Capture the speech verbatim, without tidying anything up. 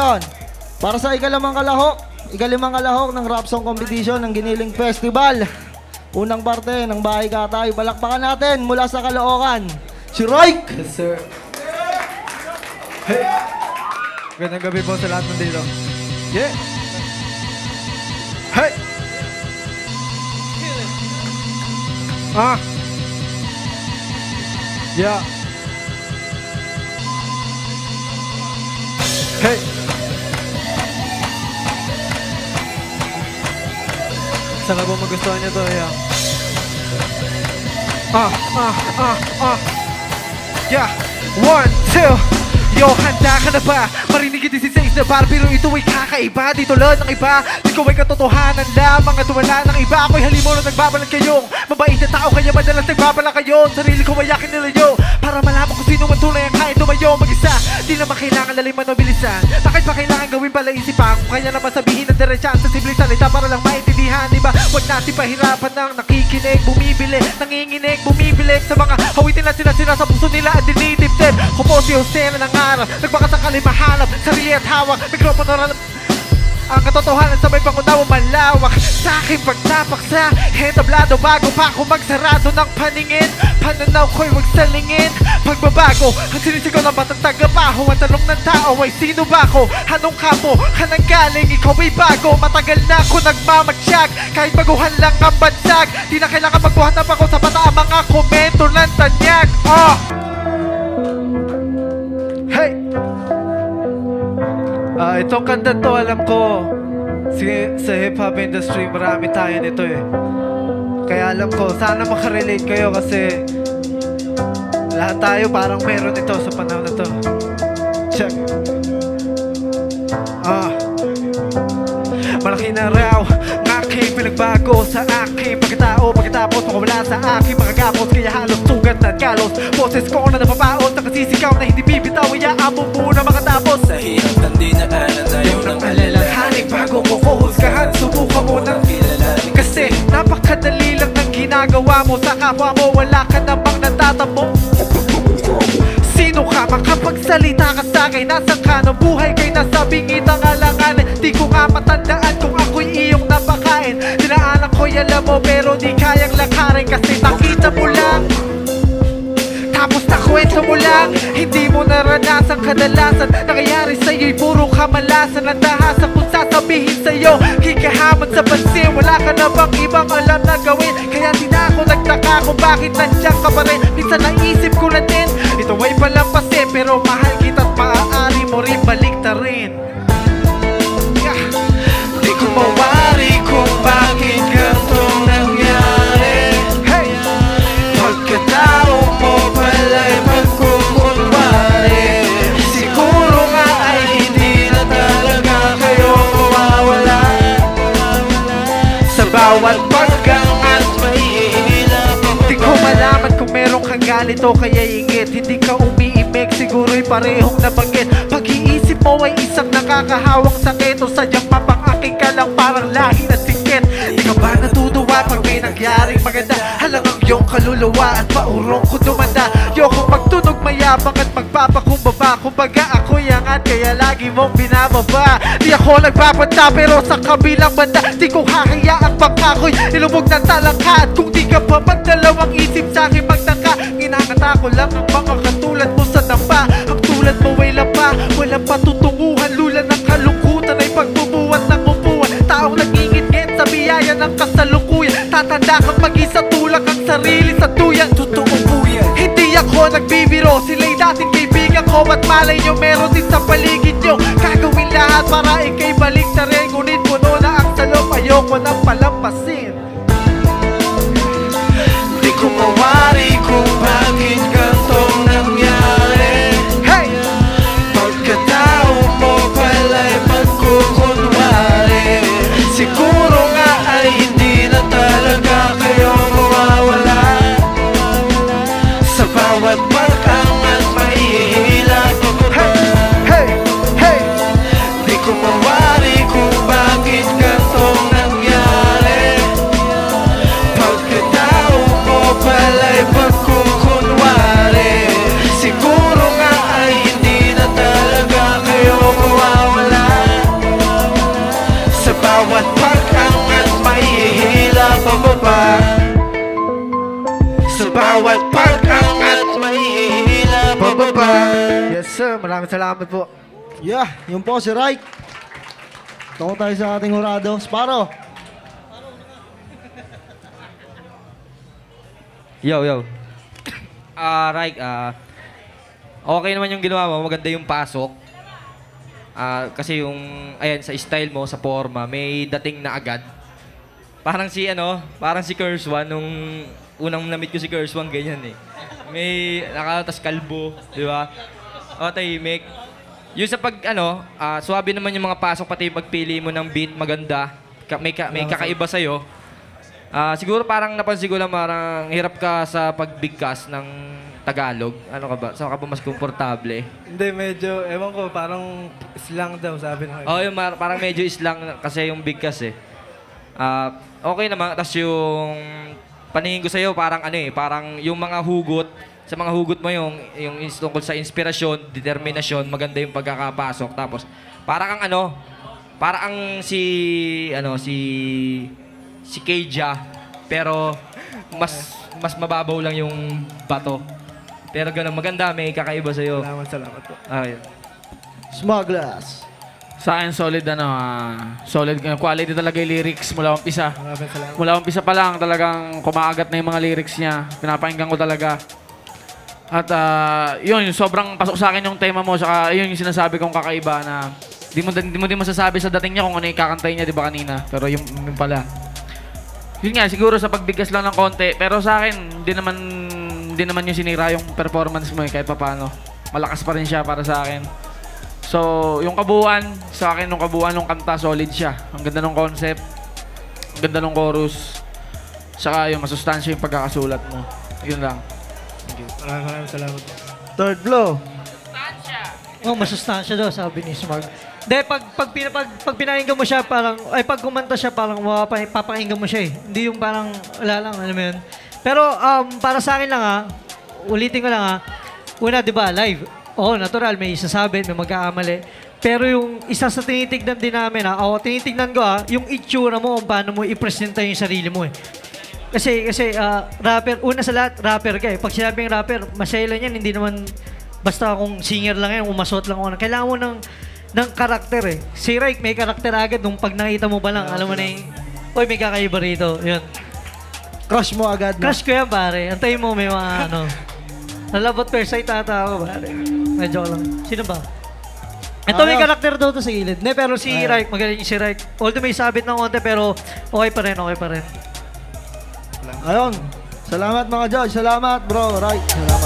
ngayon para sa ikalimang kalahok, ikalimang kalahok ng rap song competition ng Giniling Festival. Unang parte ng Bahay Katay. Palakpakan natin mula sa Caloocan, si Ryke! Yes, sir. Hey. Gandang gabi po sa lahat ng dito. Yeah! Hey! Ah! Yeah! Hey! Sana po magustuhan niyo to, yeah. Ah, ah, ah, ah. Yeah, one, two. Yo, handa ka na ba? Marinig yung sixteen na bar, pero ito ay kakaiba. Di tulad ng iba, ikaw ay katotohanan lamang at wala ng iba. Ako'y halimo na nagbabalang kayong mabait na tao, kaya madalas nagbabalang kayo. Sarili ko ay akin nila yo, para malaman ko sino man tunay ang kahit tumayo. Mag-isa, di naman kailangan laliman o bilisan. Bakit pa kailangan gawin pala isipan? Kung kaya naman sabihin ng diretsyan sa simple salita para lang maintindihan, diba? Huwag natin pahirapan ng nakikinig, bumibili, nanginginig, bumibilig sa mga hawitin na sinasira sa puso nila at dinidiptip. Kung po si Jose na ng araw, nagpakasakali mahanap sarili at hawak, mikropono na ang katotohanan sabay pangunawa malawak. Sa aking pagtapak sa hentablado, bago pa ako magsarado ng paningin, pananaw ko'y huwag salingin. Pagbabago, ang sinisigaw ng batang tagabaho. Ang tanong ng tao ay sino ba ako? Anong kapo? Kanang galing? Ikaw ay bago. Matagal na ako nagmamatsyag, kahit baguhan lang ang bansag. Di na kailangan magbuhanap ako sa bata ang mga komento ng tanyag. Oh! Hey! Uh, itong kanta to, alam ko si, sa hip-hop industry marami tayo nito eh. Kaya alam ko, sana makarelate kayo kasi lahat tayo parang meron nito sa panahon na to. Check. Ah, malaki na raw aking pinagbago sa aking pagkatao. Pagkatapos makawala sa aking mga gapos, kaya halos sugat na galos boses ko na napapaos. Nakasisigaw na hindi bibitaw, iaamon muna makatapos. Sa hirap ng dinaanan tayo ng alalahanin, bago ko kuhusgahan subukan mo ng kilalanin. Kasi napakadali lang ng ginagawa mo sa kapwa mo, wala ka namang natatamo. Sino ka? Makapagsalita ka sa'kin, nasaan ka ng buhay kay nasa bingit ang alangan. Di ko nga matandaan kung ako'y iyong napakain. Dinaanan ko'y alam mo pero di kayang lakarin, kasi nakita mo lang tapos nakwento mo lang. Hindi mo naranasan kadalasan, nangyayari sa'yo'y puro kamalasan. Ang tahasan kung sasabihin sa'yo, hikahamon sa pansin. Wala ka na bang ibang alam na gawin? Kaya di na ako nagtaka kung bakit nandiyan ka pa rin. Minsan naisip ko na din, ito ay palampas eh, pero mahal kita't maaari mo rin baliktarin. Yeah. Di ko mawari kung bakit gantong nangyari. Hey! Pagkatao mo pala'y magkukunwari. Siguro nga ay hindi na talaga kayo mawawala. Sa bawat pagkangat maiinap. Di ko malaman kung meron kang ganito kaya ingit. Hindi ka umiimik, siguro'y parehong nabanggit. Pag-iisip mo ay isang nakakahawang sakit, o sadyang mapang-aking ka lang parang lahi na singkit. Di ka ba natutuwa pag may nangyaring maganda? Halang ang iyong kaluluwa at paurong ko dumanda. Ayokong magtunog mayabang at magpapakumbaba, kumbaga ako'y angat kaya lagi mong binababa. Di ako nagpapanta pero sa kabilang banda, di ko hahayaang baka ako'y nilubog ng talangka. At kung di ka pa magdalawang isip sa'kin magtangka, inangata ko lang ang mga katulad mo sa dampa. Ang tulad mo ay lapa, walang patutunguhan, lula ng kalungkutan ay pagbubuwat ng upuan. Taong nagingit-ngit sa biyaya ng kasalukuyan, tatanda kang mag-isa, tulak ang sarili sa tuyan. Totoo po yan, hindi ako nagbibiro, sila'y dating kaibigan ko at malay nyo meron din sa paligid nyo. Gagawin lahat para ikay balik na rin, ngunit puno na ang salop, ayoko nang palampasin. Di ko mawari kung bakit gantong nangyari. Hey! Pagkatao mo pala'y magkukunwari. Siguro nga ay hindi na talaga kayo mawawala. Sa bawat pag-angat maihila ko ko ba? Hey! Hey! Di ko mawari kung bakit gantong nangyari. Yes sir, maraming salamat po. Yeah, yun po si Ryke. Tungo tayo sa ating hurado. Sparo. Yo, yo. Ah, uh, Ryke, uh, okay naman yung ginawa mo. Maganda yung pasok. Uh, kasi yung, ayan, sa style mo, sa forma, may dating na agad. Parang si, ano, parang si Curse one, nung unang namit ko si Curse one, ganyan eh. May nakalatas kalbo, di ba? O, tahimik. Yung sa pag, ano, uh, swabe naman yung mga pasok, pati pagpili mo ng beat, maganda. May, ka, may kakaiba sa'yo. Uh, siguro parang napansin ko lang, parang hirap ka sa pagbigkas ng Tagalog. Ano ka ba? Saan ka ba mas komportable? Hindi, medyo, ewan ko, parang slang daw, sabi na. Oo, oh, parang medyo slang kasi yung bigkas eh. Uh, okay naman, tapos yung paningin ko sa'yo, parang ano eh, parang yung mga hugot, sa mga hugot mo yung, yung tungkol sa inspirasyon, determinasyon, maganda yung pagkakapasok. Tapos, parang ang ano, parang si, ano, si... si Keja, pero mas mas mababaw lang yung bato. Pero ganun, maganda, may kakaiba sa'yo. Salamat, salamat po. Ah, yun. Smugglaz. Sa akin, solid, ano, uh, solid quality talaga yung lyrics mula umpisa. Mula umpisa pa lang, talagang kumaagat na yung mga lyrics niya. Pinapakinggan ko talaga. At uh, yun, sobrang pasok sa akin yung tema mo, saka yun yung sinasabi kong kakaiba na di mo di mo din masasabi sa dating niya kung ano yung kakantay niya, di ba kanina? Pero yung, yung pala. Yun nga, siguro sa pagbigkas lang ng konti. Pero sa akin, hindi naman, hindi naman yung sinira yung performance mo eh, kahit papaano. Malakas pa rin siya para sa akin. So, yung kabuuan, sa akin, yung kabuuan ng kanta, solid siya. Ang ganda ng concept, ang ganda ng chorus, saka yung masustansya yung pagkakasulat mo. Yun lang. Thank you. Maraming maraming salamat. Third blow. Masustansya. Oh, masustansya daw, sabi ni Smart. Dahil pag, pag, pag, pag pinakinggan mo siya, parang, ay pag kumanta siya, parang mapapakinggan mo siya eh. Hindi yung parang, wala lang, alam mo yun. Pero um, para sa akin lang ha, ulitin ko lang ha, una, di ba, live. Oo, natural, may isasabi, may mag-aamali. Pero yung isa sa tinitignan din namin ha, o tinitignan ko ha, yung itsura mo, paano mo i-presenta yung sarili mo eh. Kasi, kasi uh, rapper, una sa lahat, rapper ka eh. Pag sinabing rapper, masaylan yan, hindi naman, basta kung singer lang yan, umasot lang ako. Kailangan mo ng, ng karakter eh. Si Ryke may karakter agad nung pag nakita mo ba lang, yeah, alam mo na yung, oy, may kakaiba rito. Yun. Crush mo agad na. Crush ko yan, pare. Antayin mo, may mga ano. Nalabot per sight ata ako, pare. Medyo ko lang. Sino ba? Ito, ah, may karakter daw to sa gilid. Ne, pero si ah, Ryke, magaling si Ryke. Although may sabit ng konti, pero okay pa rin, okay pa rin. Ayun. Salamat mga judge. Salamat, bro. Ryke. Salamat.